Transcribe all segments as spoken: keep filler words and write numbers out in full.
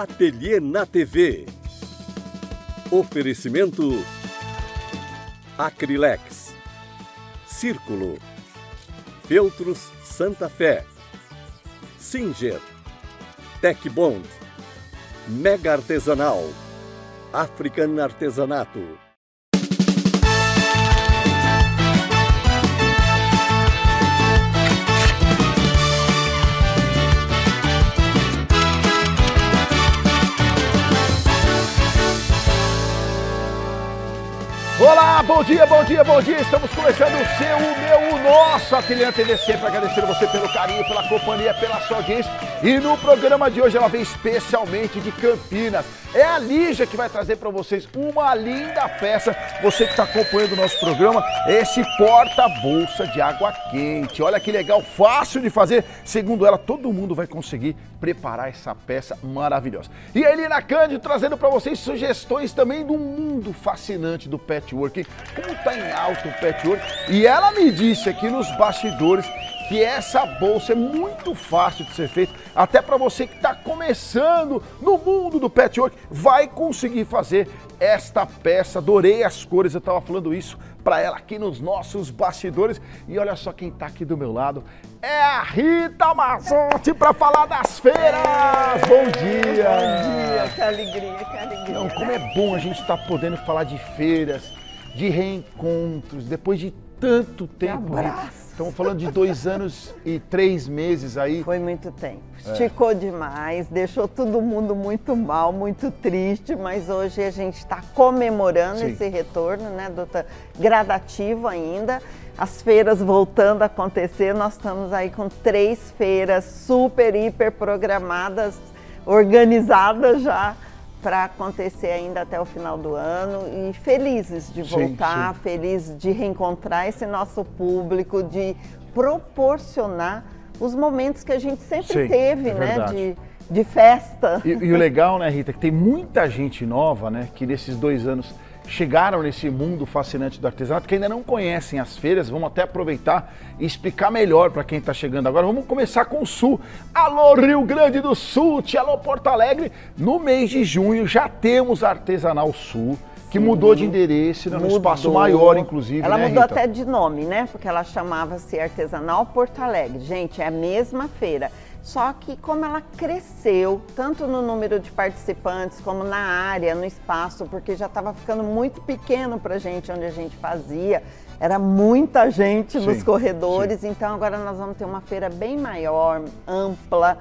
Ateliê na T V. Oferecimento Acrilex, Círculo, Feltros Santa Fé, Singer, Tech Bond, Mega Artesanal, Afrikan Artesanato. Olá, bom dia, bom dia, bom dia. Estamos começando o seu, o meu, o nosso Ateliê na T V. Sempre agradecendo você pelo carinho, pela companhia, pela sua audiência. E no programa de hoje ela vem especialmente de Campinas. É a Lígia que vai trazer para vocês uma linda peça. Você que está acompanhando o nosso programa, esse porta-bolsa de água quente. Olha que legal, fácil de fazer. Segundo ela, todo mundo vai conseguir preparar essa peça maravilhosa. E a Elina Cândido trazendo para vocês sugestões também do mundo fascinante do pet. Como está em alta o patchwork. E ela me disse aqui nos bastidores que essa bolsa é muito fácil de ser feita. Até para você que está começando no mundo do patchwork, vai conseguir fazer esta peça. Adorei as cores, eu estava falando isso para ela aqui nos nossos bastidores. E olha só quem está aqui do meu lado, é a Rita Mazotti para falar das feiras. Bom dia! Bom dia, que alegria, que alegria. Não, como é bom a gente estar tá podendo falar de feiras, de reencontros, depois de tanto tempo. Abraço. Estamos falando de dois anos e três meses aí. Foi muito tempo. Esticou é. demais, deixou todo mundo muito mal, muito triste, mas hoje a gente está comemorando Sim. esse retorno, né, doutora? Gradativo ainda. As feiras voltando a acontecer, nós estamos aí com três feiras super, hiper programadas, organizadas já, para acontecer ainda até o final do ano, e felizes de voltar, sim, sim. felizes de reencontrar esse nosso público, de proporcionar os momentos que a gente sempre sim, teve, é né, de, de festa. E, e o legal, né, Rita, que tem muita gente nova, né, que nesses dois anos chegaram nesse mundo fascinante do artesanato, que ainda não conhecem as feiras. Vamos até aproveitar e explicar melhor para quem está chegando agora. Vamos começar com o Sul. Alô, Rio Grande do Sul, alô, Porto Alegre. No mês de junho já temos Artesanal Sul, que Sim. mudou de endereço, né? Num espaço maior, inclusive. Ela né, mudou Rita? Até de nome, né? Porque ela chamava-se Artesanal Porto Alegre. Gente, é a mesma feira. Só que como ela cresceu, tanto no número de participantes, como na área, no espaço, porque já estava ficando muito pequeno para a gente, onde a gente fazia, era muita gente sim, nos corredores, sim. então agora nós vamos ter uma feira bem maior, ampla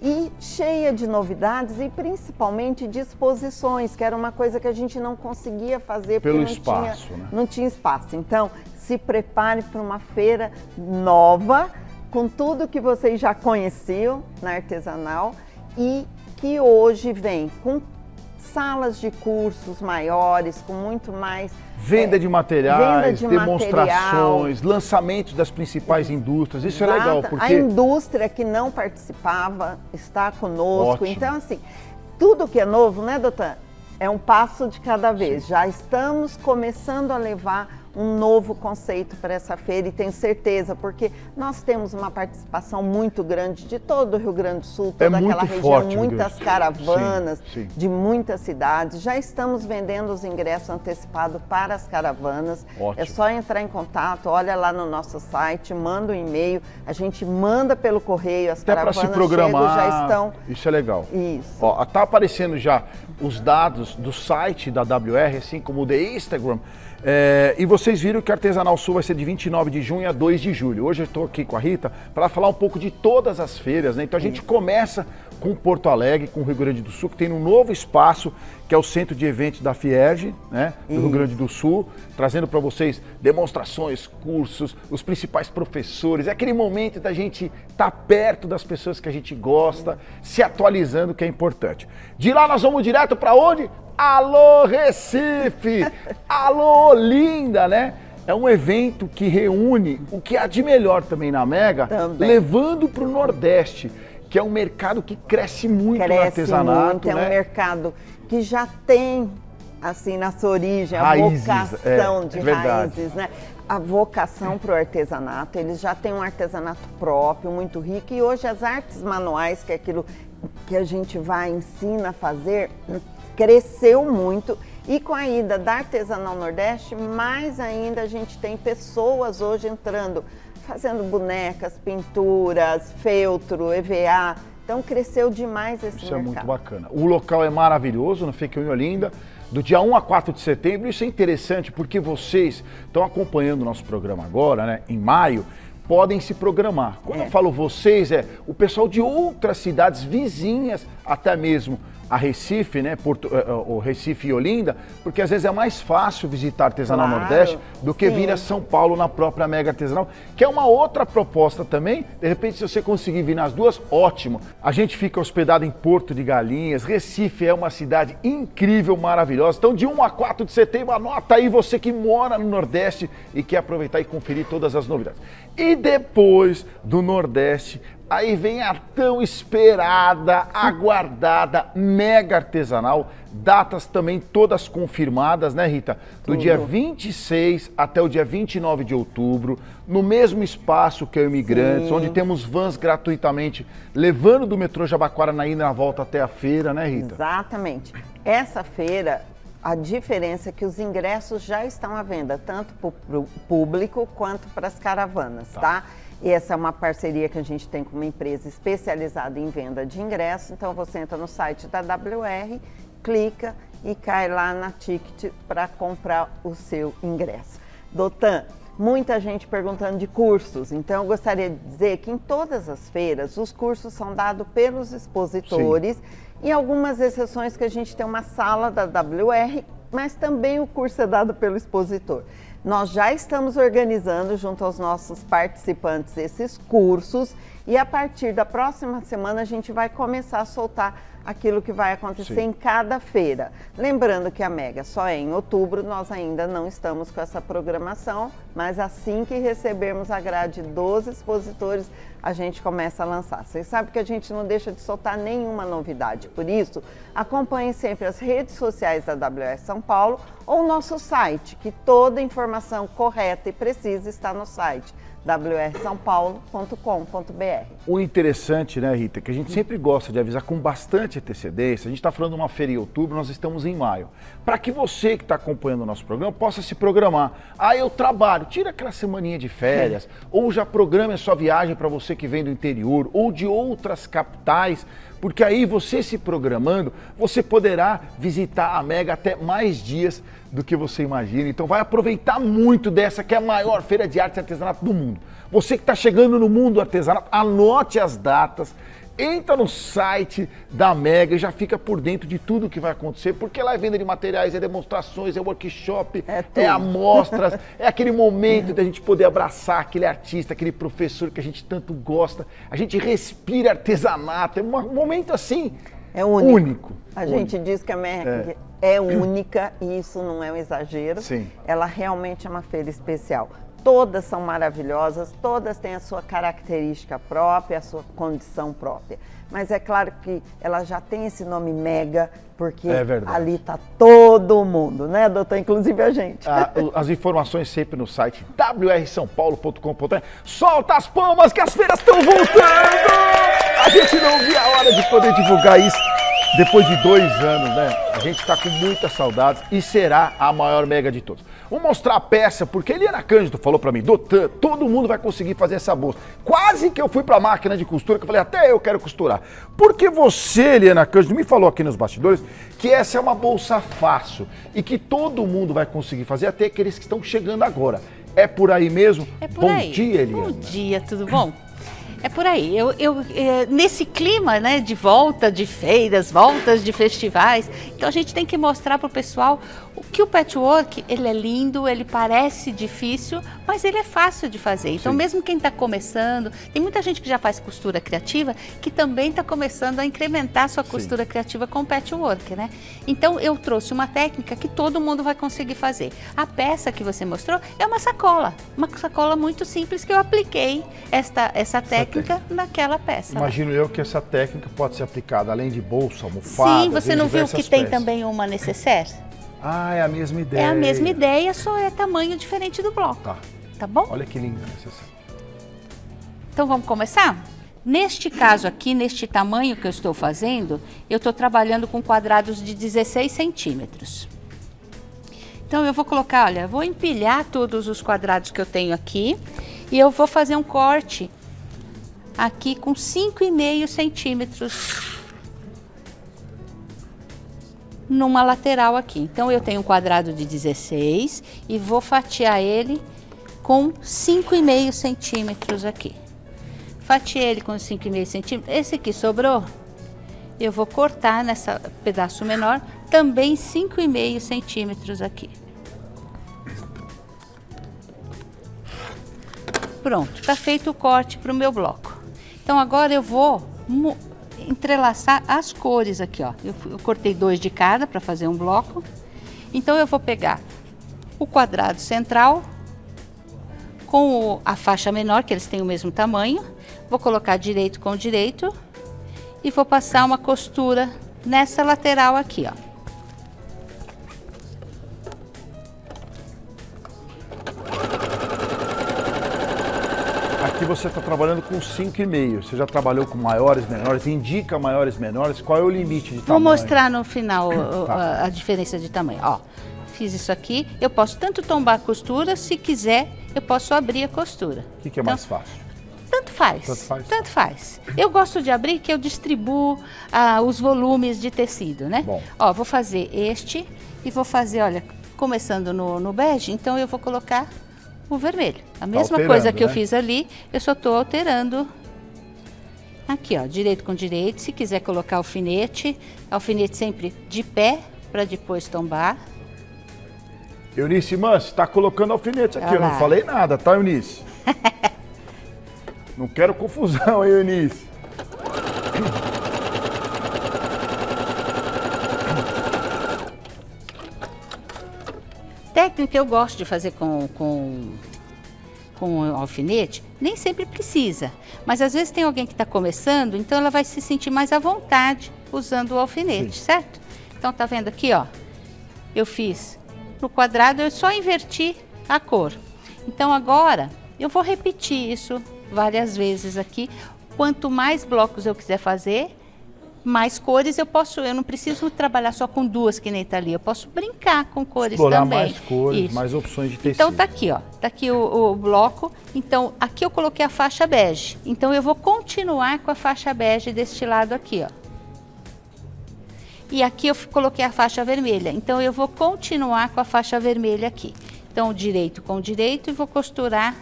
e cheia de novidades e principalmente de exposições, que era uma coisa que a gente não conseguia fazer porque não espaço, tinha, né? não tinha espaço. Então, se prepare para uma feira nova, com tudo que vocês já conheciam na Artesanal e que hoje vem com salas de cursos maiores, com muito mais... Venda é, de materiais, venda de demonstrações, material. lançamentos das principais indústrias, isso Exato. é legal porque... A indústria que não participava está conosco, Ótimo. então assim, tudo que é novo, né, doutora? É um passo de cada vez, Sim. já estamos começando a levar um novo conceito para essa feira e tenho certeza, porque nós temos uma participação muito grande de todo o Rio Grande do Sul, toda é aquela região, forte, muitas caravanas sim, sim. de muitas cidades. Já estamos vendendo os ingressos antecipados para as caravanas. Ótimo. É só entrar em contato, olha lá no nosso site, manda um e-mail, a gente manda pelo correio, as Até caravanas se programar, chegam, já estão... Isso é legal. Isso. Ó, tá aparecendo já os dados do site da W R, assim como o do Instagram, É, e vocês viram que Artesanal Sul vai ser de vinte e nove de junho a dois de julho. Hoje eu estou aqui com a Rita para falar um pouco de todas as feiras, né? Então a gente começa com Porto Alegre, com o Rio Grande do Sul, que tem um novo espaço, que é o Centro de Eventos da FIEG, né? Do Rio Grande do Sul, trazendo para vocês demonstrações, cursos, os principais professores. É aquele momento da gente estar tá perto das pessoas que a gente gosta, se atualizando, que é importante. De lá nós vamos direto para onde? Alô, Recife! Alô, Olinda, né? É um evento que reúne o que há de melhor também na Mega, também. levando para o Nordeste, que é um mercado que cresce muito cresce no artesanato. Muito, né? É um mercado que já tem, assim, na sua origem, a raízes, vocação é, de é raízes, né? A vocação para o artesanato. Eles já têm um artesanato próprio, muito rico, e hoje as artes manuais, que é aquilo que a gente vai ensina a fazer, cresceu muito. E com a ida da Artesanal Nordeste, mais ainda a gente tem pessoas hoje entrando, fazendo bonecas, pinturas, feltro, E V A. Então cresceu demais esse mercado. Isso é muito bacana. O local é maravilhoso, no Fiquinha Olinda, do dia um a quatro de setembro. Isso é interessante porque vocês estão acompanhando o nosso programa agora, né, em maio. Podem se programar. Quando é. eu falo vocês, é o pessoal de outras cidades vizinhas, até mesmo a Recife, né? Porto, uh, uh, Recife e Olinda, porque às vezes é mais fácil visitar Artesanal claro, Nordeste do que sim. vir a São Paulo na própria Mega Artesanal, que é uma outra proposta também. De repente, se você conseguir vir nas duas, ótimo. A gente fica hospedado em Porto de Galinhas. Recife é uma cidade incrível, maravilhosa. Então, de um a quatro de setembro, anota aí você que mora no Nordeste e quer aproveitar e conferir todas as novidades. E depois do Nordeste, aí vem a tão esperada, aguardada Mega Artesanal. Datas também todas confirmadas, né, Rita? Do Tudo. dia vinte e seis até o dia vinte e nove de outubro, no mesmo espaço que é o Imigrantes, Sim. onde temos vans gratuitamente, levando do metrô Jabaquara na ida e na volta até a feira, né, Rita? Exatamente. Essa feira, a diferença é que os ingressos já estão à venda, tanto para o público quanto para as caravanas, tá? tá? E essa é uma parceria que a gente tem com uma empresa especializada em venda de ingressos. Então você entra no site da W R, clica e cai lá na Ticket para comprar o seu ingresso. Doutor, muita gente perguntando de cursos, então eu gostaria de dizer que em todas as feiras os cursos são dados pelos expositores. Sim. E algumas exceções que a gente tem uma sala da W R, mas também o curso é dado pelo expositor. Nós já estamos organizando junto aos nossos participantes esses cursos e a partir da próxima semana a gente vai começar a soltar aquilo que vai acontecer Sim. em cada feira. Lembrando que a Mega só é em outubro, nós ainda não estamos com essa programação, mas assim que recebermos a grade dos expositores, a gente começa a lançar. Vocês sabem que a gente não deixa de soltar nenhuma novidade, por isso, acompanhem sempre as redes sociais da W S São Paulo ou o nosso site, que toda a informação correta e precisa está no site w r são paulo ponto com ponto b r. O interessante, né, Rita, que a gente sempre gosta de avisar com bastante antecedência. A gente está falando de uma feira em outubro, nós estamos em maio. Para que você que está acompanhando o nosso programa possa se programar. Ah, eu trabalho, tira aquela semaninha de férias, é. ou já programe a sua viagem para você que vem do interior ou de outras capitais, porque aí você se programando, você poderá visitar a Mega até mais dias do que você imagina. Então vai aproveitar muito dessa que é a maior feira de artes e artesanato do mundo. Você que está chegando no mundo do artesanato, anote as datas, entra no site da Mega e já fica por dentro de tudo que vai acontecer, porque lá é venda de materiais, é demonstrações, é workshop, é, é amostras, é aquele momento da gente poder abraçar aquele artista, aquele professor que a gente tanto gosta, a gente respira artesanato, é um momento assim, é único. único. A único. gente diz que a Mega é. é única e isso não é um exagero, Sim. ela realmente é uma feira especial. Todas são maravilhosas, todas têm a sua característica própria, a sua condição própria. Mas é claro que ela já tem esse nome Mega, porque é ali está todo mundo, né, doutor? Inclusive a gente. Ah, as informações sempre no site w r são paulo ponto com ponto b r. Solta as palmas que as feiras estão voltando! A gente não via a hora de poder divulgar isso. Depois de dois anos, né? A gente está com muitas saudades e será a maior Mega de todos. Vou mostrar a peça, porque Eliana Cândido falou para mim, doutor, todo mundo vai conseguir fazer essa bolsa. Quase que eu fui para a máquina de costura, que eu falei, até eu quero costurar. Porque você, Eliana Cândido, me falou aqui nos bastidores que essa é uma bolsa fácil e que todo mundo vai conseguir fazer, até aqueles que estão chegando agora. É por aí mesmo? É por aí. Bom dia, Eliana. Bom dia, tudo bom? É por aí, eu, eu, é, nesse clima, né, de volta de feiras, voltas de festivais, então a gente tem que mostrar para o pessoal que o patchwork, ele é lindo, ele parece difícil, mas ele é fácil de fazer. Então, Sim. mesmo quem está começando, tem muita gente que já faz costura criativa, que também está começando a incrementar sua costura Sim. criativa com patchwork, né? Então, eu trouxe uma técnica que todo mundo vai conseguir fazer. A peça que você mostrou é uma sacola, uma sacola muito simples que eu apliquei esta, essa técnica. naquela peça. Imagino né? eu que essa técnica pode ser aplicada além de bolsa, almofada... Sim, você não viu que peças. tem também uma necessaire? Ah, é a mesma ideia. É a mesma ideia, só é tamanho diferente do bloco. Tá. Tá bom? Olha que linda a necessaire. Então vamos começar? Neste caso aqui, neste tamanho que eu estou fazendo, eu estou trabalhando com quadrados de dezesseis centímetros. Então eu vou colocar, olha, vou empilhar todos os quadrados que eu tenho aqui e eu vou fazer um corte aqui com cinco vírgula cinco centímetros numa lateral aqui. Então eu tenho um quadrado de dezesseis e vou fatiar ele com cinco vírgula cinco centímetros aqui. Fatiei ele com cinco vírgula cinco centímetros. Esse aqui sobrou, eu vou cortar nessa pedaço menor, também cinco vírgula cinco centímetros aqui. Pronto, tá feito o corte para o meu bloco. Então agora eu vou entrelaçar as cores aqui, ó. Eu, eu cortei dois de cada para fazer um bloco. Então eu vou pegar o quadrado central com o, a faixa menor, que eles têm o mesmo tamanho. Vou colocar direito com direito e vou passar uma costura nessa lateral aqui, ó. Aqui você está trabalhando com cinco vírgula cinco. Você já trabalhou com maiores, menores? Indica maiores, menores. Qual é o limite de tamanho? Vou mostrar no final tá. a, a diferença de tamanho. Ó, fiz isso aqui. Eu posso tanto tombar a costura, se quiser, eu posso abrir a costura. O que, que é então, mais fácil? Tanto faz, tanto faz, tanto faz. Eu gosto de abrir que eu distribuo ah, os volumes de tecido, né? Bom. Ó, vou fazer este e vou fazer, olha, começando no, no bege, então eu vou colocar o vermelho. A mesma tá coisa que né? eu fiz ali, eu só tô alterando aqui, ó, direito com direito. Se quiser colocar alfinete, alfinete sempre de pé para depois tombar. Eunice Mansi, tá colocando alfinete aqui, olha eu lá. Não falei nada, tá, Eunice? Não quero confusão, hein, Eunice? Técnica eu gosto de fazer com, com, com alfinete, nem sempre precisa. Mas às vezes tem alguém que está começando, então ela vai se sentir mais à vontade usando o alfinete, sim, certo? Então tá vendo aqui, ó, eu fiz no quadrado, eu só inverti a cor. Então agora eu vou repetir isso várias vezes aqui. Quanto mais blocos eu quiser fazer, mais cores eu posso, eu não preciso trabalhar só com duas que nem tá ali, eu posso brincar com cores explorar também. mais cores, isso. mais opções de tecido. Então tá aqui, ó, tá aqui o, o bloco, então aqui eu coloquei a faixa bege, então eu vou continuar com a faixa bege deste lado aqui, ó. E aqui eu coloquei a faixa vermelha, então eu vou continuar com a faixa vermelha aqui. Então direito com direito e vou costurar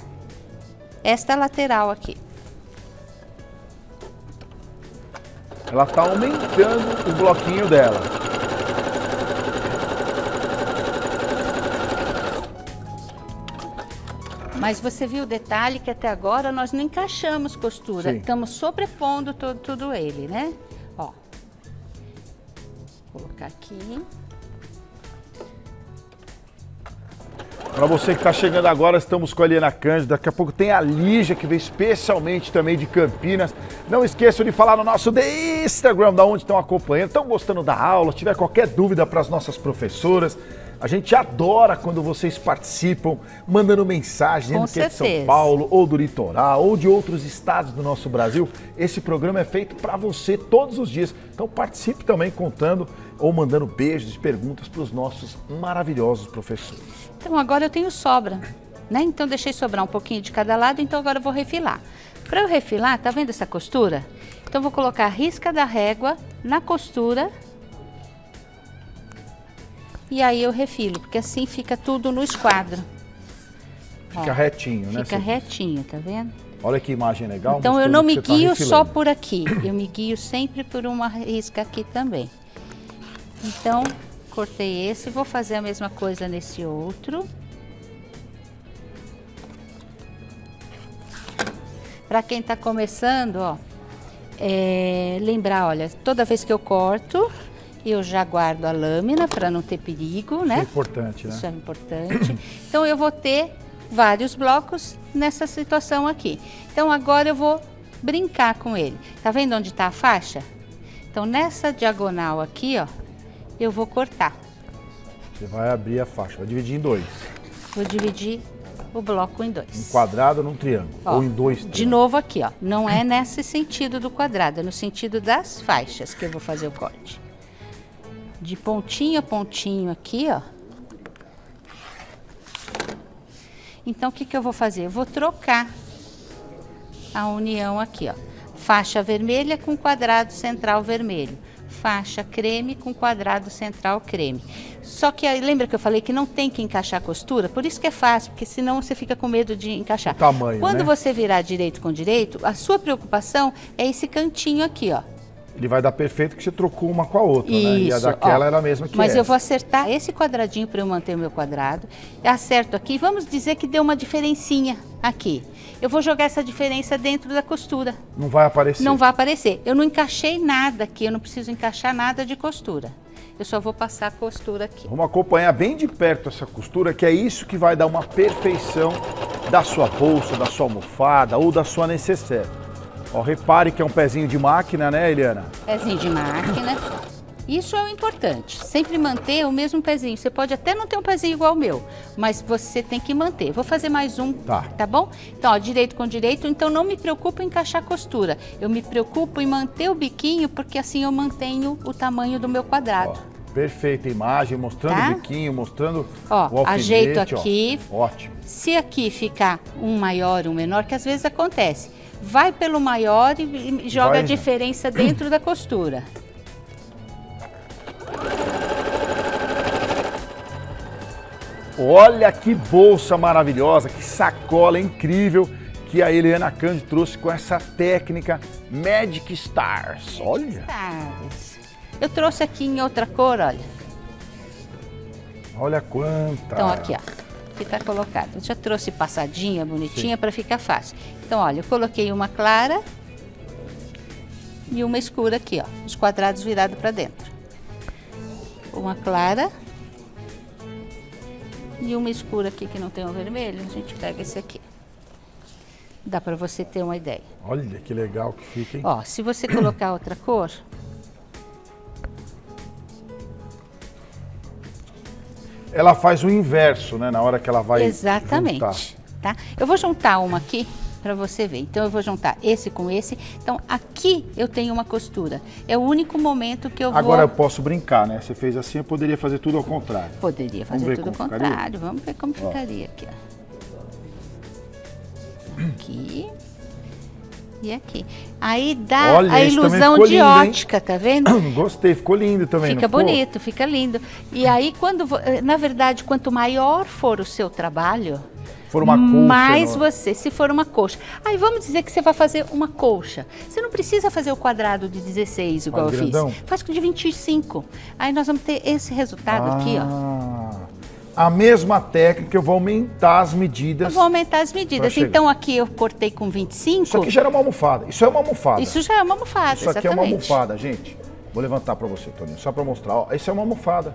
esta lateral aqui. Ela tá aumentando o bloquinho dela. Mas você viu o detalhe que até agora nós não encaixamos costura. Sim. Estamos sobrepondo todo, tudo ele, né? Ó. Vou colocar aqui. Para você que está chegando agora, estamos com a Eliana Cândido. Daqui a pouco tem a Lígia, que veio especialmente também de Campinas. Não esqueçam de falar no nosso Instagram, da onde estão acompanhando. Estão gostando da aula? Se tiver qualquer dúvida para as nossas professoras. A gente adora quando vocês participam, mandando mensagem, dizendo que é de São Paulo, ou do litoral, ou de outros estados do nosso Brasil. Esse programa é feito para você todos os dias. Então participe também contando ou mandando beijos e perguntas para os nossos maravilhosos professores. Então agora eu tenho sobra, né? Então deixei sobrar um pouquinho de cada lado, então agora eu vou refilar. Para eu refilar, tá vendo essa costura? Então eu vou colocar a risca da régua na costura. E aí eu refilo, porque assim fica tudo no esquadro. Fica ó, retinho, né? Fica retinho, tá vendo? Olha que imagem legal. Então eu não me guio tá só por aqui, eu me guio sempre por uma risca aqui também. Então, cortei esse, vou fazer a mesma coisa nesse outro. Pra quem tá começando, ó, é, lembrar, olha, toda vez que eu corto, eu já guardo a lâmina para não ter perigo, né? Isso é importante, né? Isso é importante. Então, eu vou ter vários blocos nessa situação aqui. Então, agora eu vou brincar com ele. Tá vendo onde tá a faixa? Então, nessa diagonal aqui, ó, eu vou cortar. Você vai abrir a faixa, vai dividir em dois. Vou dividir o bloco em dois. Um quadrado num triângulo, ó, ou em dois triângulos. De novo aqui, ó. Não é nesse sentido do quadrado, é no sentido das faixas que eu vou fazer o corte. De pontinho a pontinho aqui, ó. Então, o que que eu vou fazer? Eu vou trocar a união aqui, ó. Faixa vermelha com quadrado central vermelho. Faixa creme com quadrado central creme. Só que lembra que eu falei que não tem que encaixar a costura? Por isso que é fácil, porque senão você fica com medo de encaixar. O tamanho, Quando né? você virar direito com direito, a sua preocupação é esse cantinho aqui, ó. Ele vai dar perfeito que você trocou uma com a outra, isso, né? E a daquela ó, era a mesma que Mas essa. eu vou acertar esse quadradinho para eu manter o meu quadrado. Acerto aqui, vamos dizer que deu uma diferencinha aqui. Eu vou jogar essa diferença dentro da costura. Não vai aparecer? Não vai aparecer. Eu não encaixei nada aqui, eu não preciso encaixar nada de costura. Eu só vou passar a costura aqui. Vamos acompanhar bem de perto essa costura, que é isso que vai dar uma perfeição da sua bolsa, da sua almofada ou da sua necessaire. Ó, repare que é um pezinho de máquina, né, Eliana? Pezinho de máquina. Isso é o importante. Sempre manter o mesmo pezinho. Você pode até não ter um pezinho igual ao meu, mas você tem que manter. Vou fazer mais um, tá, tá bom? Então, ó, direito com direito. Então, não me preocupo em encaixar a costura. Eu me preocupo em manter o biquinho, porque assim eu mantenho o tamanho do meu quadrado. Ó, perfeita imagem, mostrando tá? o biquinho, mostrando ó, o alfinete. Ajeito aqui. Ó, ótimo. Se aqui ficar um maior, um menor, que às vezes acontece. Vai pelo maior e joga Vai. a diferença dentro da costura. Olha que bolsa maravilhosa, que sacola incrível que a Eliana Cândido trouxe com essa técnica Magic Stars. Olha! Stars. Eu trouxe aqui em outra cor, olha. Olha quanta! Então aqui, ó. Que tá colocado. Eu já trouxe passadinha, bonitinha, para ficar fácil. Então, olha, eu coloquei uma clara e uma escura aqui, ó. Os quadrados virados para dentro. Uma clara e uma escura aqui que não tem o vermelho. A gente pega esse aqui. Dá para você ter uma ideia. Olha que legal que fica, hein? Ó, se você colocar outra cor... Ela faz o inverso, né? Na hora que ela vai Exatamente. Juntar. Tá? Eu vou juntar uma aqui para você ver. Então, eu vou juntar esse com esse. Então, aqui eu tenho uma costura. É o único momento que eu Agora vou... Agora eu posso brincar, né? Você fez assim, eu poderia fazer tudo ao contrário. Poderia fazer tudo ao contrário. Ficaria? Vamos ver como ó. ficaria aqui, ó. Aqui... E aqui. Aí dá Olha, a ilusão de lindo, ótica, hein? Tá vendo? Gostei, ficou lindo também. Fica bonito, ficou? fica lindo. E aí, quando na verdade, quanto maior for o seu trabalho, for uma coxa, mais não. você, se for uma coxa. Aí vamos dizer que você vai fazer uma coxa. Você não precisa fazer o quadrado de dezesseis, igual Faz eu grandão. fiz. Faz com de vinte e cinco. Aí nós vamos ter esse resultado ah. aqui, ó. A mesma técnica, eu vou aumentar as medidas. Eu vou aumentar as medidas. Então aqui eu cortei com vinte e cinco. Isso aqui já era uma almofada. Isso é uma almofada. Isso já é uma almofada, Isso exatamente. aqui é uma almofada, gente. Vou levantar para você, Toninho, só para mostrar. Ó, isso é uma almofada.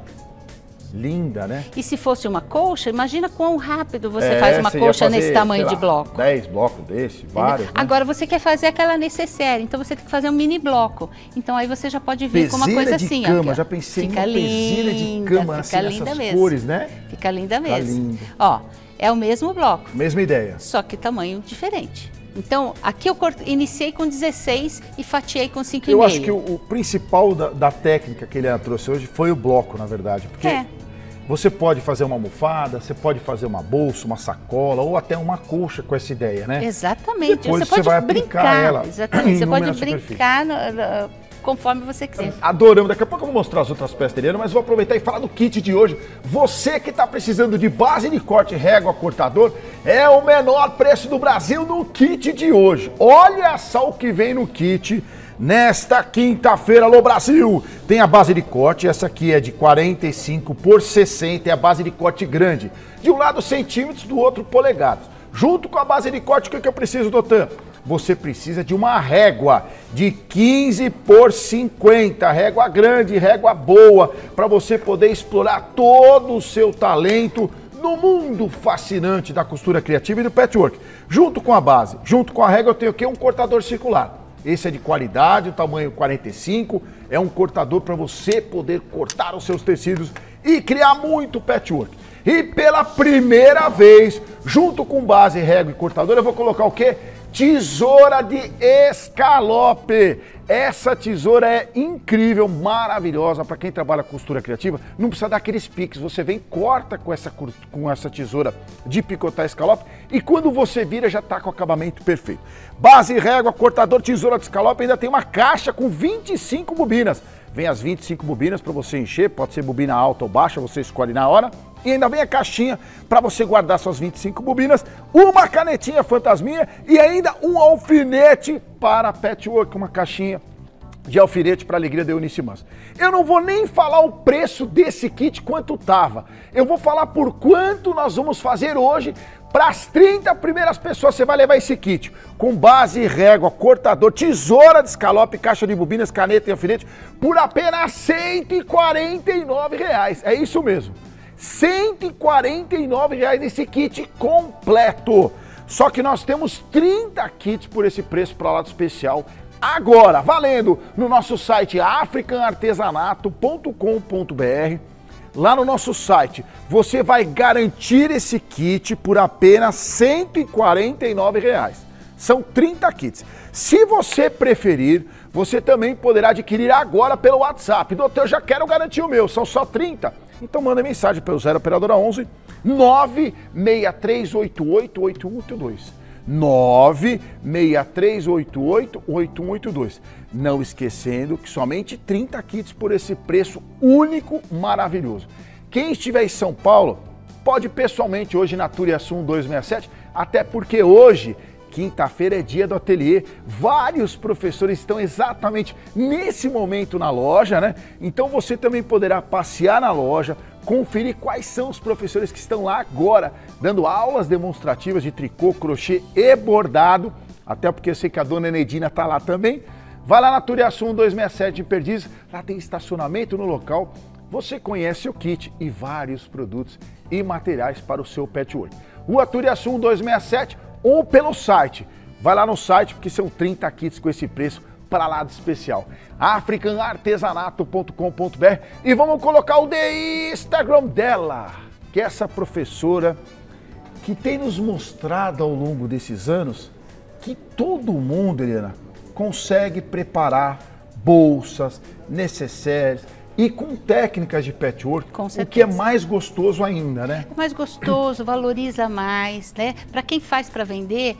Linda, né? E se fosse uma colcha, imagina quão rápido você é, faz uma colcha nesse tamanho lá, de bloco. dez blocos desse, vários. Né? Agora você quer fazer aquela necessaire, então você tem que fazer um mini bloco. Então aí você já pode vir pesilha com uma coisa de assim. Cama, ó, já pensei fica em uma pesilha de cama, fica assim, linda mesmo. cores, né? Fica linda mesmo. Fica ó, é o mesmo bloco. Mesma ideia. Só que tamanho diferente. Então, aqui eu corto, iniciei com dezesseis e fatiei com cinco e meio. Eu acho que o, o principal da, da técnica que ele trouxe hoje foi o bloco, na verdade. Porque é. Você pode fazer uma almofada, você pode fazer uma bolsa, uma sacola ou até uma colcha com essa ideia, né? Exatamente. Depois você, você pode vai brincar, aplicar ela. Exatamente. Você pode brincar no, no, conforme você quiser. Adoramos. Daqui a pouco eu vou mostrar as outras peças, Eliana, mas vou aproveitar e falar do kit de hoje. Você que está precisando de base de corte, régua, cortador, é o menor preço do Brasil no kit de hoje. Olha só o que vem no kit. Nesta quinta-feira, alô Brasil, tem a base de corte, essa aqui é de quarenta e cinco por sessenta, é a base de corte grande. De um lado centímetros, do outro polegadas. Junto com a base de corte, o que, é que eu preciso, Dotan? Você precisa de uma régua de quinze por cinquenta, régua grande, régua boa, para você poder explorar todo o seu talento no mundo fascinante da costura criativa e do patchwork. Junto com a base, junto com a régua, eu tenho aqui um cortador circular. Esse é de qualidade, o tamanho quarenta e cinco, é um cortador para você poder cortar os seus tecidos e criar muito patchwork. E pela primeira vez, junto com base, régua e cortadora, eu vou colocar o quê? Tesoura de escalope. Essa tesoura é incrível, maravilhosa. Para quem trabalha com costura criativa, não precisa dar aqueles piques. Você vem, corta com essa, com essa tesoura de picotar escalope e quando você vira já está com o acabamento perfeito. Base, régua, cortador, tesoura de escalope. Ainda tem uma caixa com vinte e cinco bobinas. Vem as vinte e cinco bobinas para você encher, pode ser bobina alta ou baixa, você escolhe na hora. E ainda vem a caixinha para você guardar suas vinte e cinco bobinas, uma canetinha fantasminha e ainda um alfinete para patchwork, uma caixinha de alfinete para a alegria da Eunice Mansi. Eu não vou nem falar o preço desse kit, quanto tava. Eu vou falar por quanto nós vamos fazer hoje. Para as trinta primeiras pessoas, você vai levar esse kit com base, régua, cortador, tesoura de escalope, caixa de bobinas, caneta e alfinete por apenas cento e quarenta e nove reais. É isso mesmo. cento e quarenta e nove reais esse kit completo. Só que nós temos trinta kits por esse preço para lado especial agora, valendo no nosso site afrikan artesanato ponto com ponto br. Lá no nosso site, você vai garantir esse kit por apenas cento e quarenta e nove reais. São trinta kits. Se você preferir, você também poderá adquirir agora pelo WhatsApp. Doutor, eu já quero garantir o meu, são só trinta. Então manda mensagem pelo zero operadora onze nove seis três oito oito oito um oito dois. nove seis três oito oito oito um oito dois. Não esquecendo que somente trinta kits por esse preço único, maravilhoso. Quem estiver em São Paulo, pode pessoalmente hoje na Turiassú dois seis sete, até porque hoje, quinta-feira, é dia do ateliê. Vários professores estão exatamente nesse momento na loja, né? Então você também poderá passear na loja, conferir quais são os professores que estão lá agora, dando aulas demonstrativas de tricô, crochê e bordado, até porque eu sei que a dona Enedina está lá também. Vai lá na Turiassú dois seis sete de Perdizes, lá tem estacionamento no local, você conhece o kit e vários produtos e materiais para o seu patchwork. Rua Turiassú dois seis sete ou pelo site, vai lá no site porque são trinta kits com esse preço para lado especial, afrikan artesanato ponto com ponto br. E vamos colocar o de Instagram dela, que é essa professora que tem nos mostrado ao longo desses anos que todo mundo, Eliana, consegue preparar bolsas, necessaires e com técnicas de patchwork, o que é mais gostoso ainda, né? É mais gostoso, valoriza mais, né? Para quem faz para vender,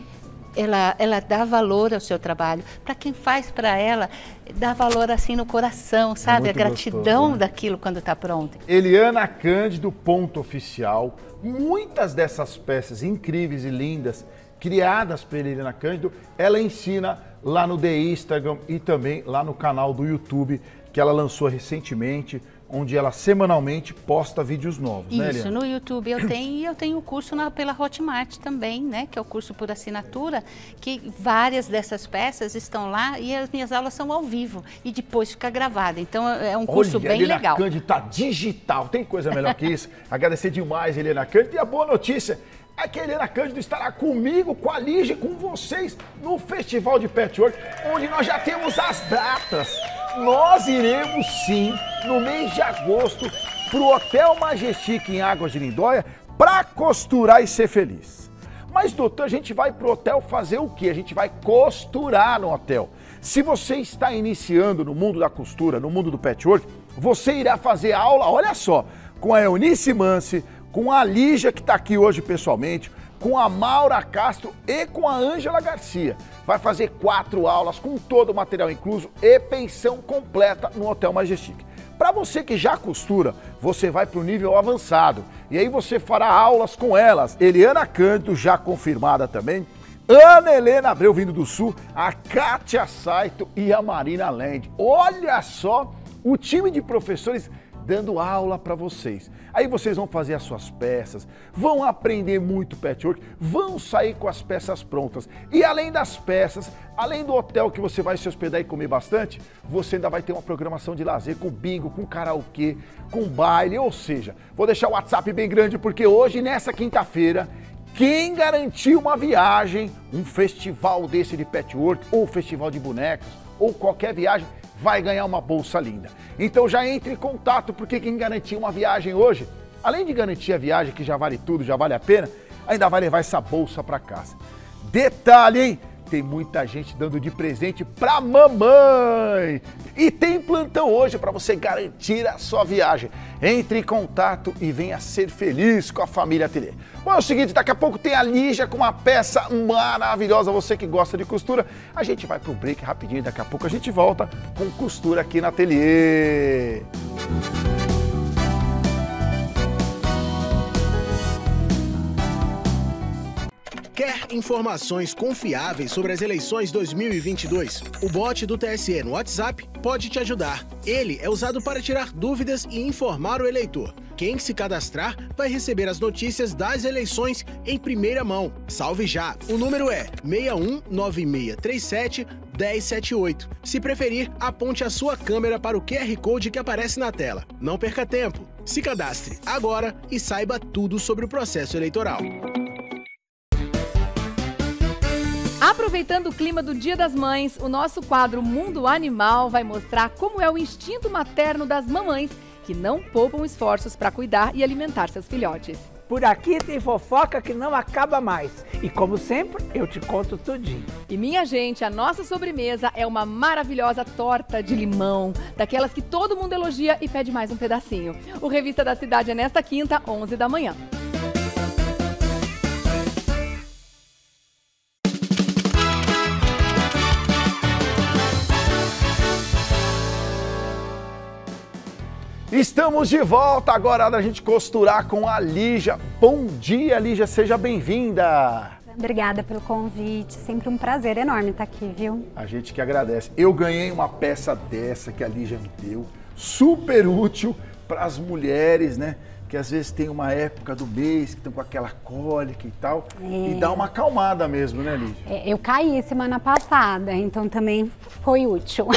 Ela, ela dá valor ao seu trabalho. Para quem faz para ela, dá valor assim no coração, sabe? É a gratidão gostoso, né? Daquilo quando está pronto. Eliana Cândido, ponto oficial. Muitas dessas peças incríveis e lindas, criadas pela Eliana Cândido, ela ensina lá no The Instagram e também lá no canal do YouTube, que ela lançou recentemente, onde ela semanalmente posta vídeos novos, isso, né, Eliana? No YouTube eu tenho e eu tenho o curso na, pela Hotmart também, né? Que é o curso por assinatura, que várias dessas peças estão lá e as minhas aulas são ao vivo e depois fica gravada. Então é um curso Olha, bem Eliana legal. Eliana Cândido tá digital, tem coisa melhor que isso. Agradecer demais, Eliana Cândido. E a boa notícia é que a Eliana Cândido estará comigo, com a Lígia, com vocês no Festival de Patchwork, onde nós já temos as datas. Nós iremos sim, no mês de agosto, para o Hotel Majestic em Águas de Lindóia, para costurar e ser feliz. Mas, doutor, a gente vai para o hotel fazer o quê? A gente vai costurar no hotel. Se você está iniciando no mundo da costura, no mundo do patchwork, você irá fazer aula, olha só, com a Eunice Mansi, com a Lígia, que está aqui hoje pessoalmente, com a Maura Castro e com a Ângela Garcia. Vai fazer quatro aulas com todo o material incluso e pensão completa no Hotel Majestic. Para você que já costura, você vai para o nível avançado. E aí você fará aulas com elas. Eliana Cândido, já confirmada também. Ana Helena Abreu, vindo do Sul. A Kátia Saito e a Marina Land. Olha só o time de professores dando aula para vocês. Aí vocês vão fazer as suas peças, vão aprender muito patchwork, vão sair com as peças prontas. E além das peças, além do hotel que você vai se hospedar e comer bastante, você ainda vai ter uma programação de lazer com bingo, com karaokê, com baile, ou seja, vou deixar o WhatsApp bem grande porque hoje, nessa quinta-feira, quem garantir uma viagem, um festival desse de patchwork ou festival de bonecos ou qualquer viagem, vai ganhar uma bolsa linda. Então já entre em contato, porque quem garantiu uma viagem hoje Além de garantir a viagem, que já vale tudo, já vale a pena, ainda vai levar essa bolsa para casa. Detalhe, hein? Tem muita gente dando de presente para mamãe. E tem plantão hoje para você garantir a sua viagem. Entre em contato e venha ser feliz com a família Ateliê. Bom, é o seguinte, daqui a pouco tem a Lígia com uma peça maravilhosa. Você que gosta de costura, a gente vai pro break rapidinho e daqui a pouco a gente volta com costura aqui na Ateliê. Quer informações confiáveis sobre as eleições dois mil e vinte e dois? O bot do T S E no WhatsApp pode te ajudar. Ele é usado para tirar dúvidas e informar o eleitor. Quem se cadastrar vai receber as notícias das eleições em primeira mão. Salve já! O número é seis um nove seis três sete um zero sete oito. Se preferir, aponte a sua câmera para o Q R Code que aparece na tela. Não perca tempo! Se cadastre agora e saiba tudo sobre o processo eleitoral. Aproveitando o clima do Dia das Mães, o nosso quadro Mundo Animal vai mostrar como é o instinto materno das mamães que não poupam esforços para cuidar e alimentar seus filhotes. Por aqui tem fofoca que não acaba mais. E como sempre, eu te conto tudinho. E minha gente, a nossa sobremesa é uma maravilhosa torta de limão, daquelas que todo mundo elogia e pede mais um pedacinho. O Revista da Cidade é nesta quinta, onze da manhã. Estamos de volta agora da gente costurar com a Lígia. Bom dia, Lígia. Seja bem-vinda. Obrigada pelo convite. Sempre um prazer enorme estar aqui, viu? A gente que agradece. Eu ganhei uma peça dessa que a Lígia me deu. Super útil para as mulheres, né? Que às vezes tem uma época do mês que estão com aquela cólica e tal. É. E dá uma acalmada mesmo, né, Lígia? É, eu caí semana passada, então também foi útil.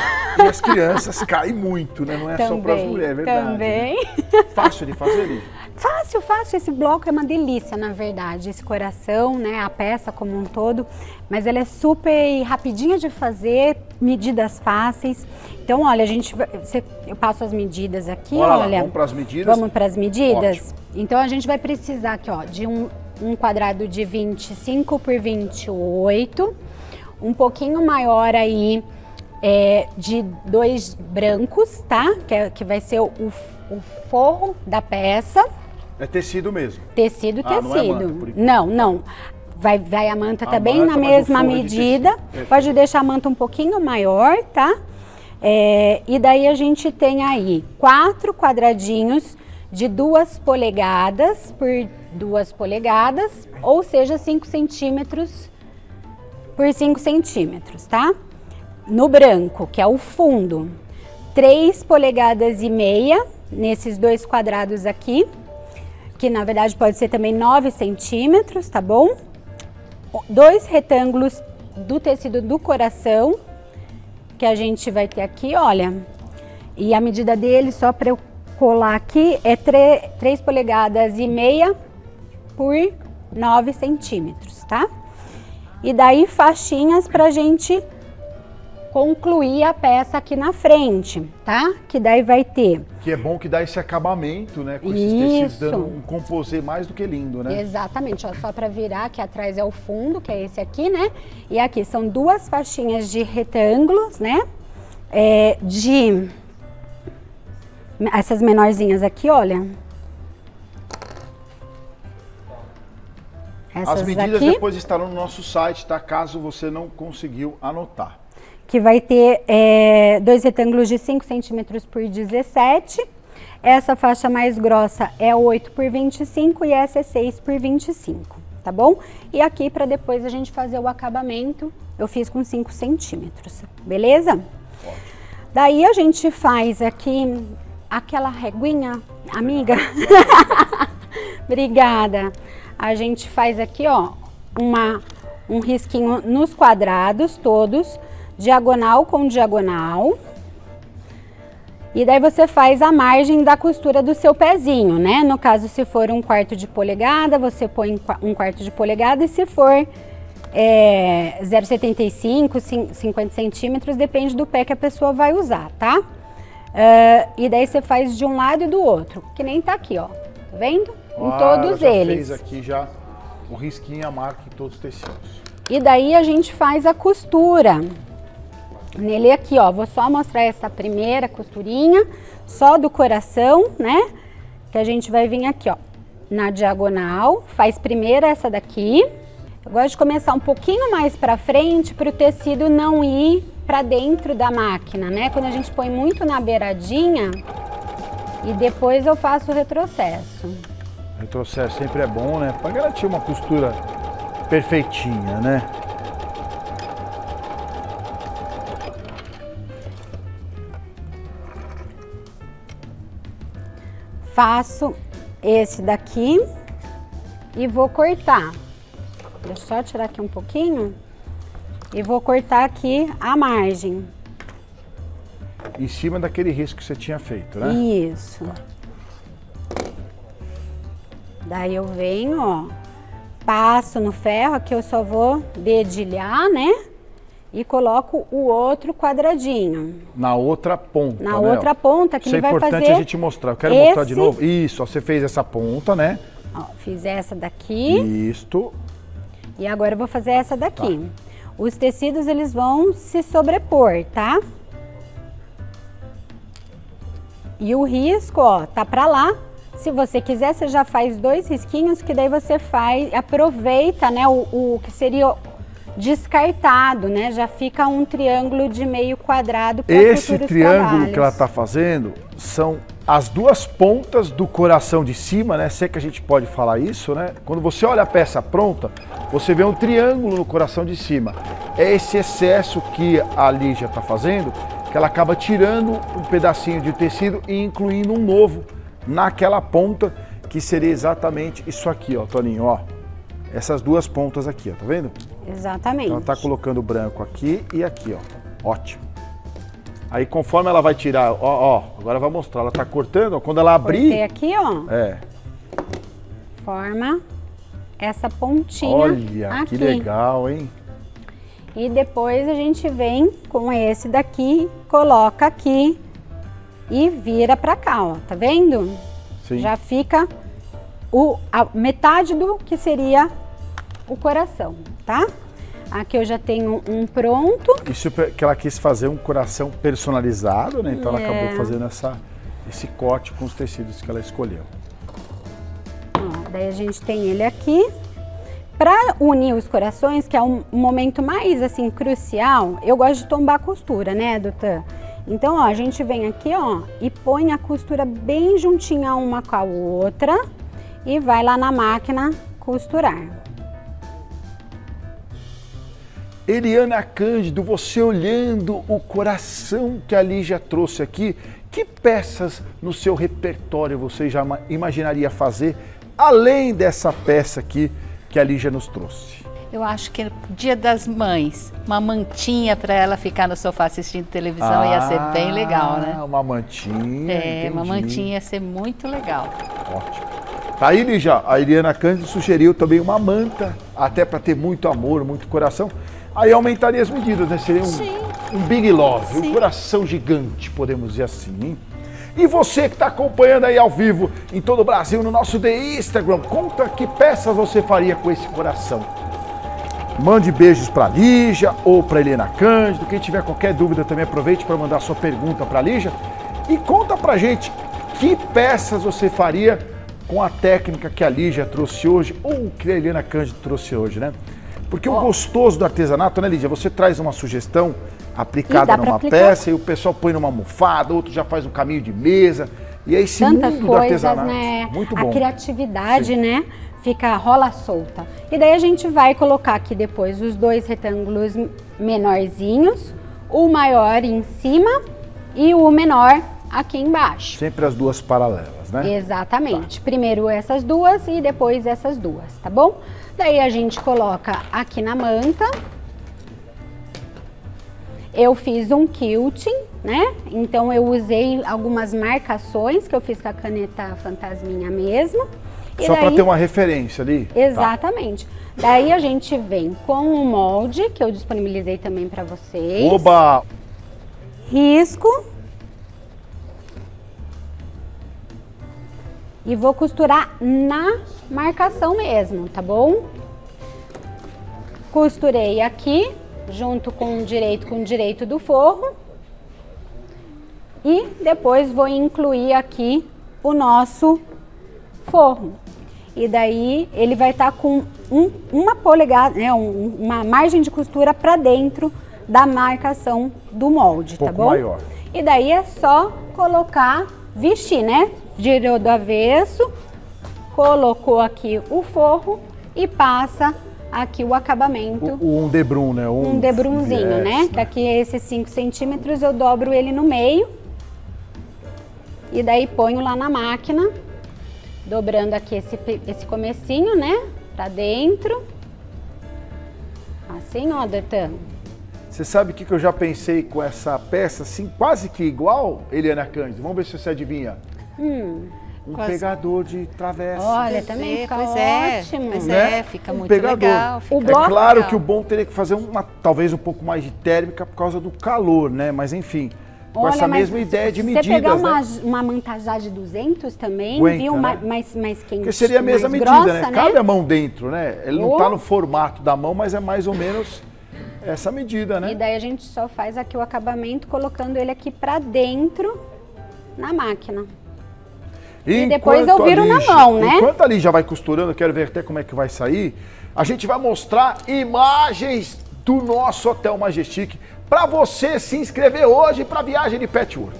E as crianças caem muito, né? Não é também, só para as mulheres, é verdade. Também. Né? Fácil de fazer, Lígia? Fácil, fácil. Esse bloco é uma delícia, na verdade. Esse coração, né? A peça como um todo. Mas ela é super rapidinha de fazer, medidas fáceis. Então, olha, a gente, eu passo as medidas aqui, olha. Lá, olha, vamos para as medidas? Vamos para as medidas. Ótimo. Então, a gente vai precisar aqui, ó, de um, um quadrado de vinte e cinco por vinte e oito, um pouquinho maior aí, é, de dois brancos, tá? Que, é, que vai ser o, o forro da peça. É tecido mesmo? Tecido, ah, tecido. Não, é manta, por não, não. Vai, vai a manta a também manta, na mesma medida. De Pode deixar a manta um pouquinho maior, tá? É, e daí a gente tem aí quatro quadradinhos de duas polegadas por duas polegadas, ou seja, cinco centímetros por cinco centímetros, tá? No branco, que é o fundo. Três polegadas e meia nesses dois quadrados aqui, que na verdade pode ser também nove centímetros, tá bom? Dois retângulos do tecido do coração, que a gente vai ter aqui, olha. E a medida dele, só para eu colar aqui, é três polegadas e meia por nove centímetros, tá? E daí faixinhas pra gente concluir a peça aqui na frente, tá? Que daí vai ter... Que é bom que dá esse acabamento, né? Com esses tecidos dando um composê mais do que lindo, né? Exatamente, ó, só pra virar, aqui atrás é o fundo, que é esse aqui, né? E aqui são duas faixinhas de retângulos, né? É, de... Essas menorzinhas aqui, olha. Essas As medidas aqui, depois estarão no nosso site, tá? Caso você não conseguiu anotar. Que vai ter é, dois retângulos de cinco centímetros por dezessete. Essa faixa mais grossa é oito por vinte e cinco e essa é seis por vinte e cinco, tá bom? E aqui, para depois a gente fazer o acabamento, eu fiz com cinco centímetros, beleza? Ótimo. Daí a gente faz aqui aquela reguinha, amiga. Obrigada. A gente faz aqui, ó, uma, um risquinho nos quadrados todos. Diagonal com diagonal. E daí você faz a margem da costura do seu pezinho, né? No caso, se for um quarto de polegada, você põe um quarto de polegada. E se for é, zero vírgula setenta e cinco, cinquenta centímetros, depende do pé que a pessoa vai usar, tá? Uh, e daí você faz de um lado e do outro, que nem tá aqui, ó. Tá vendo? Em ah, todos ela já eles. Fez aqui já o risquinho, a marca em todos os tecidos. E daí a gente faz a costura nele aqui, ó. Vou só mostrar essa primeira costurinha, só do coração, né? Que a gente vai vir aqui, ó, na diagonal. Faz primeiro essa daqui. Eu gosto de começar um pouquinho mais pra frente para o tecido não ir pra dentro da máquina, né? Quando a gente põe muito na beiradinha e depois eu faço o retrocesso. Retrocesso sempre é bom, né? Pra garantir uma costura perfeitinha, né? Faço esse daqui e vou cortar. Deixa eu só tirar aqui um pouquinho e vou cortar aqui a margem. Em cima daquele risco que você tinha feito, né? Isso. Tá. Daí eu venho, ó, passo no ferro, aqui eu só vou dedilhar, né? E coloco o outro quadradinho. Na outra ponta, Na né? outra ponta, que ele vai fazer... Isso é importante a gente mostrar. Eu quero esse... mostrar de novo. Isso, ó, você fez essa ponta, né? Ó, fiz essa daqui. Isto. E agora eu vou fazer essa daqui. Tá. Os tecidos, eles vão se sobrepor, tá? E o risco, ó, tá pra lá. Se você quiser, você já faz dois risquinhos, que daí você faz... Aproveita, né, o, o que seria... descartado, né? Já fica um triângulo de meio quadrado. Esse triângulo trabalhos. que ela tá fazendo são as duas pontas do coração de cima, né? Se é que a gente pode falar isso, né? Quando você olha a peça pronta, você vê um triângulo no coração de cima. É esse excesso que a Lígia tá fazendo, que ela acaba tirando um pedacinho de tecido e incluindo um novo naquela ponta, que seria exatamente isso aqui, ó, Toninho, ó. Essas duas pontas aqui, ó, tá vendo? Exatamente. Então ela tá colocando branco aqui e aqui, ó. Ótimo. Aí conforme ela vai tirar, ó, ó, agora vai mostrar, ela tá cortando, ó, quando ela abrir... Cortei aqui, ó. É. Forma essa pontinha. Olha, aqui. Que legal, hein? E depois a gente vem com esse daqui, coloca aqui e vira pra cá, ó, tá vendo? Sim. Já fica... O, a metade do que seria o coração, tá? Aqui eu já tenho um pronto. Isso que ela quis fazer um coração personalizado, né? Então é. ela acabou fazendo essa, esse corte com os tecidos que ela escolheu. Ó, daí a gente tem ele aqui. Para unir os corações, que é um momento mais, assim, crucial, eu gosto de tombar a costura, né, doutor? Então, ó, a gente vem aqui, ó, e põe a costura bem juntinha uma com a outra. E vai lá na máquina costurar. Eliana Cândido, você olhando o coração que a Lígia trouxe aqui, que peças no seu repertório você já imaginaria fazer, além dessa peça aqui que a Lígia nos trouxe? Eu acho que é Dia das Mães, uma mantinha para ela ficar no sofá assistindo televisão ah, ia ser bem legal, né? Uma mantinha, É, entendi. uma mantinha ia ser muito legal. Ótimo. Tá aí, Lígia. A Eliana Cândido sugeriu também uma manta, até para ter muito amor, muito coração. Aí aumentaria as medidas, né? Seria um, um big love, Sim. um coração gigante, podemos dizer assim, hein? E você que está acompanhando aí ao vivo em todo o Brasil, no nosso The Instagram, conta que peças você faria com esse coração. Mande beijos para Lígia ou para Eliana Cândido. Quem tiver qualquer dúvida também aproveite para mandar sua pergunta para Lígia. E conta pra gente que peças você faria com a técnica que a Lígia trouxe hoje, ou que a Eliana Cândido trouxe hoje, né? Porque oh. o gostoso do artesanato, né, Lígia? Você traz uma sugestão aplicada numa aplicar. peça e o pessoal põe numa almofada, outro já faz um caminho de mesa. E é esse Tantas mundo coisas, do artesanato, né? Muito bom. A criatividade, Sim. né? Fica rola solta. E daí a gente vai colocar aqui depois os dois retângulos menorzinhos, o maior em cima e o menor aqui embaixo. Sempre as duas paralelas, né? Exatamente. Tá. Primeiro essas duas e depois essas duas, tá bom? Daí a gente coloca aqui na manta. Eu fiz um quilting, né? Então eu usei algumas marcações que eu fiz com a caneta fantasminha mesmo. E Só daí... para ter uma referência ali? Exatamente. Tá. Daí a gente vem com o molde, que eu disponibilizei também para vocês. Oba! Risco. e vou costurar na marcação mesmo, tá bom? Costurei aqui, junto com o direito, com o direito do forro. E depois vou incluir aqui o nosso forro. E daí ele vai estar tá com um, uma polegada, né, um, uma margem de costura para dentro da marcação do molde, um pouco, tá bom? Maior. E daí é só colocar, vestir, né? Girou do avesso, colocou aqui o forro e passa aqui o acabamento. O, um debrum, né? Um, um debrumzinho, yes, né? Daqui a esses cinco centímetros eu dobro ele no meio e daí ponho lá na máquina, dobrando aqui esse, esse comecinho, né? Pra dentro. Assim, ó, Detan. Você sabe o que, que eu já pensei com essa peça, assim, quase que igual, Eliana Cândido? Vamos ver se você adivinha. Hum... Um quase. pegador de travessa. Olha, também fica pois ótimo. É, pois né? é, fica um muito pegador. legal. Fica o é claro legal. que o bom teria que fazer uma, talvez um pouco mais de térmica por causa do calor, né? Mas enfim, com Olha, essa mesma ideia de medidas. Você pegar uma, né? uma amantajagem de duzentos também, Aguenta, viu? Né? Mais, mais quente, Porque seria a mesma medida, grossa, né? Cabe né? a mão dentro, né? Ele não oh. tá no formato da mão, mas é mais ou menos essa medida, né? E daí a gente só faz aqui o acabamento colocando ele aqui pra dentro na máquina. E depois eu viro na mão, né? Enquanto ali já vai costurando, eu quero ver até como é que vai sair. A gente vai mostrar imagens do nosso Hotel Majestic para você se inscrever hoje para a viagem de patchwork.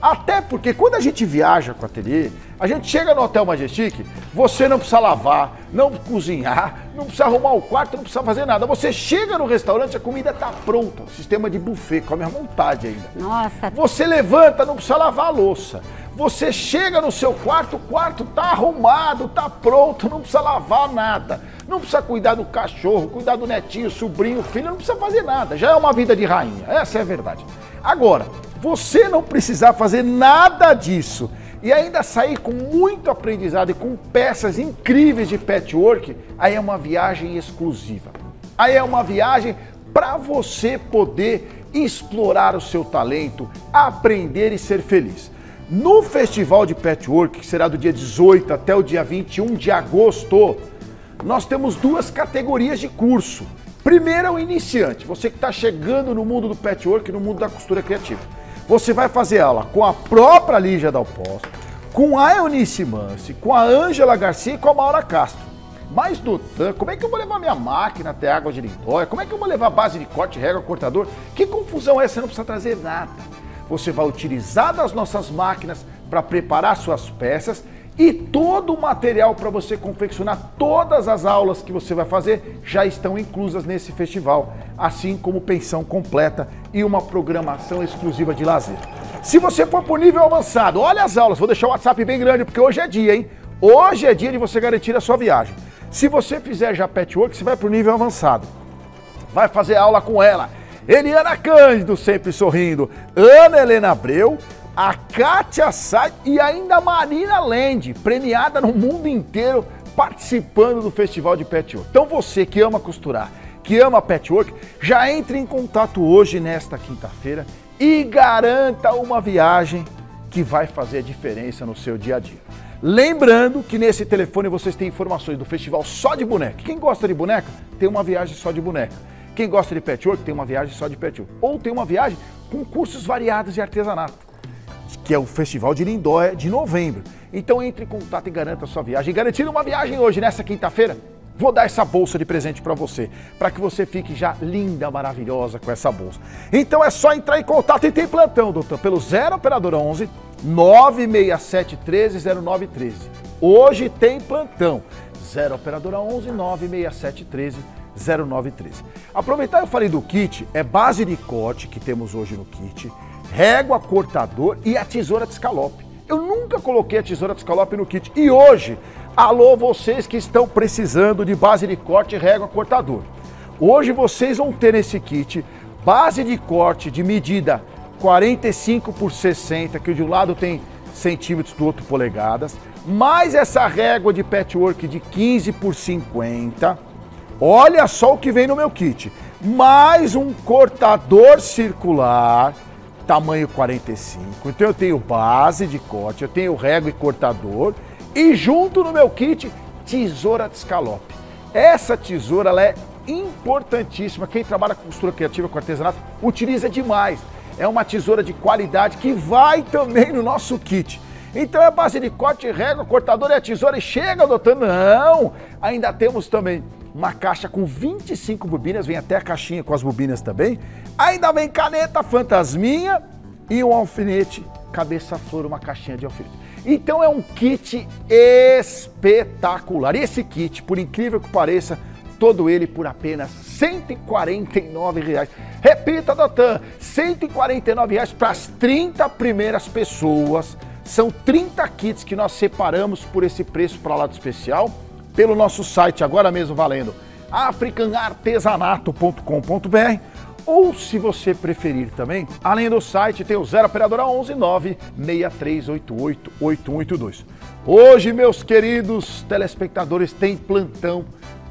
Até porque quando a gente viaja com o ateliê, a gente chega no Hotel Majestic, você não precisa lavar, não cozinhar, não precisa arrumar o quarto, não precisa fazer nada. Você chega no restaurante, a comida está pronta. O sistema de buffet, come à vontade ainda. Nossa! Você levanta, não precisa lavar a louça. Você chega no seu quarto, o quarto tá arrumado, tá pronto, não precisa lavar nada. Não precisa cuidar do cachorro, cuidar do netinho, sobrinho, filho, não precisa fazer nada. Já é uma vida de rainha, essa é a verdade. Agora, você não precisar fazer nada disso e ainda sair com muito aprendizado e com peças incríveis de patchwork, aí é uma viagem exclusiva. Aí é uma viagem para você poder explorar o seu talento, aprender e ser feliz. No Festival de Patchwork, que será do dia dezoito até o dia vinte e um de agosto, nós temos duas categorias de curso. Primeiro é o iniciante, você que está chegando no mundo do patchwork, no mundo da costura criativa. Você vai fazer aula com a própria Lígia Dalpós, com a Eunice Mansi, com a Ângela Garcia e com a Maura Castro. Mas, doutor, como é que eu vou levar minha máquina até água de lindóia? Como é que eu vou levar base de corte, régua, cortador? Que confusão é essa? Você não precisa trazer nada. Você vai utilizar das nossas máquinas para preparar suas peças e todo o material para você confeccionar todas as aulas que você vai fazer já estão inclusas nesse festival, assim como pensão completa e uma programação exclusiva de lazer. Se você for por nível avançado, olha as aulas, vou deixar o WhatsApp bem grande porque hoje é dia, hein? Hoje é dia de você garantir a sua viagem. Se você fizer já patchwork, você vai para o nível avançado, vai fazer aula com ela. Eliana Cândido, sempre sorrindo, Ana Helena Abreu, a Kátia Sai e ainda a Marina Land, premiada no mundo inteiro, participando do Festival de Patchwork. Então você que ama costurar, que ama patchwork, já entre em contato hoje, nesta quinta-feira, e garanta uma viagem que vai fazer a diferença no seu dia a dia. Lembrando que nesse telefone vocês têm informações do festival só de boneca. Quem gosta de boneca, tem uma viagem só de boneca. Quem gosta de patchwork tem uma viagem só de patchwork. Ou tem uma viagem com cursos variados de artesanato, que é o Festival de Lindóia de novembro. Então entre em contato e garanta a sua viagem. Garantindo uma viagem hoje, nessa quinta-feira, vou dar essa bolsa de presente para você, para que você fique já linda, maravilhosa com essa bolsa. Então é só entrar em contato e tem plantão, doutor, pelo zero operadora onze, nove seis sete um três zero nove um três. Hoje tem plantão, zero operadora onze, nove seis sete um três zero nove um três. Aproveitar, eu falei do kit, é base de corte que temos hoje no kit, régua, cortador e a tesoura de escalope. Eu nunca coloquei a tesoura de escalope no kit. E hoje, alô vocês que estão precisando de base de corte, régua, cortador. Hoje vocês vão ter nesse kit base de corte de medida quarenta e cinco por sessenta, que de um lado tem centímetros, do outro polegadas, mais essa régua de patchwork de quinze por cinquenta. Olha só o que vem no meu kit, mais um cortador circular, tamanho quarenta e cinco, então eu tenho base de corte, eu tenho régua e cortador E junto no meu kit, tesoura de escalope. Essa tesoura ela é importantíssima. Quem trabalha com costura criativa, com artesanato, utiliza demais. É uma tesoura de qualidade que vai também no nosso kit. Então é base de corte, régua, cortador e a tesoura. E chega, doutor, não! Ainda temos também uma caixa com vinte e cinco bobinas, vem até a caixinha com as bobinas também. Ainda vem caneta fantasminha e um alfinete cabeça-flor, uma caixinha de alfinete. Então é um kit espetacular. E esse kit, por incrível que pareça, todo ele por apenas cento e quarenta e nove reais. Repita, doutor, cento e quarenta e nove reais para as trinta primeiras pessoas. São trinta kits que nós separamos por esse preço para lado especial, pelo nosso site, agora mesmo valendo, afrikan artesanato ponto com ponto br, ou se você preferir também, além do site, tem o zero operadora onze nove seis três oito oito oito um oito dois. Hoje, meus queridos telespectadores, tem plantão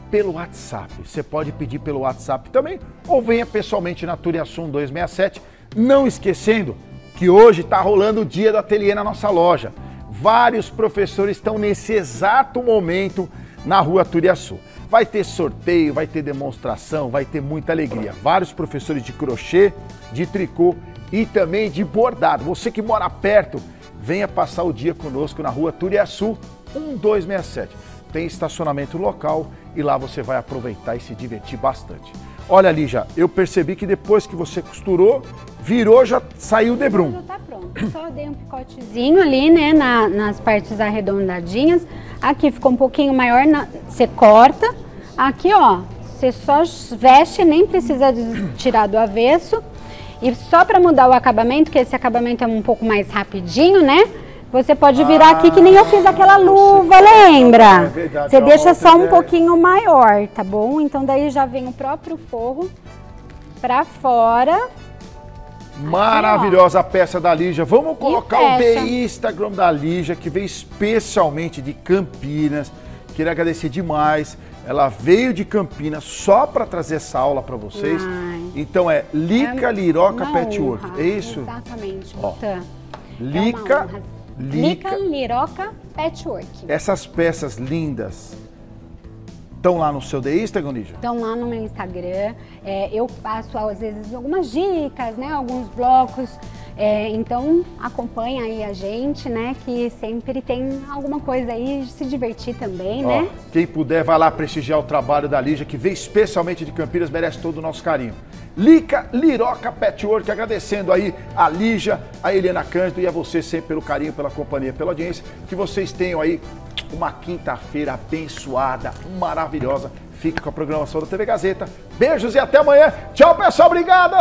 pelo WhatsApp. Você pode pedir pelo WhatsApp também, ou venha pessoalmente na Turiassú dois seis sete, não esquecendo que hoje está rolando o dia do ateliê na nossa loja. Vários professores estão nesse exato momento na Rua Turiassú. Vai ter sorteio, vai ter demonstração, vai ter muita alegria. Vários professores de crochê, de tricô e também de bordado. Você que mora perto, venha passar o dia conosco na Rua Turiassú doze sessenta e sete. Tem estacionamento local e lá você vai aproveitar e se divertir bastante. Olha, Lígia, eu percebi que depois que você costurou, virou, já saiu o debrum. Tudo tá pronto. Só dei um picotezinho ali, né, na, nas partes arredondadinhas. Aqui ficou um pouquinho maior, na, você corta. Aqui, ó, você só veste, nem precisa tirar do avesso. E só para mudar o acabamento, que esse acabamento é um pouco mais rapidinho, né? Você pode virar ah, aqui, que nem eu fiz aquela luva, lembra? É verdade, você deixa só um pouquinho maior, tá bom? Então daí já vem o próprio forro pra fora. Maravilhosa a peça da Lígia. Vamos colocar o The Instagram da Lígia, que veio especialmente de Campinas. Queria agradecer demais. Ela veio de Campinas só para trazer essa aula para vocês. Ai. Então é Lica Liroca Patchwork, é isso? Exatamente. Ó, Lica... É Lica, Lica Liroca Patchwork. Essas peças lindas estão lá no seu The Instagram, Lígia? Estão lá no meu Instagram. É, eu passo, às vezes, algumas dicas, né? Alguns blocos. É, então, acompanha aí a gente, né? Que sempre tem alguma coisa aí de se divertir também, ó, né? Quem puder, vai lá prestigiar o trabalho da Lígia, que veio especialmente de Campinas, merece todo o nosso carinho. Lica Liroca Patchwork, agradecendo aí a Lígia, a Eliana Cândido e a você sempre pelo carinho, pela companhia, pela audiência. Que vocês tenham aí uma quinta-feira abençoada, maravilhosa. Fique com a programação da T V Gazeta. Beijos e até amanhã. Tchau, pessoal. Obrigado!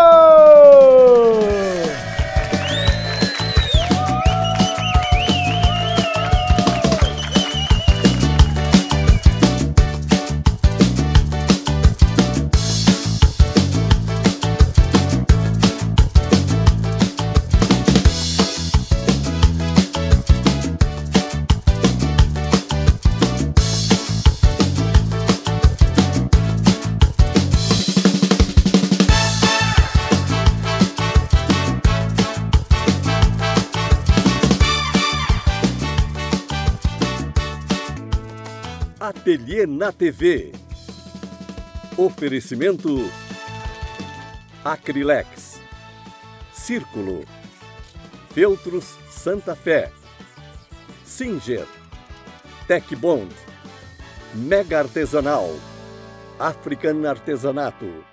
Ateliê na T V. Oferecimento Acrilex, Círculo, Feltros Santa Fé, Singer, Tech Bond, Mega Artesanal, Afrikan Artesanato.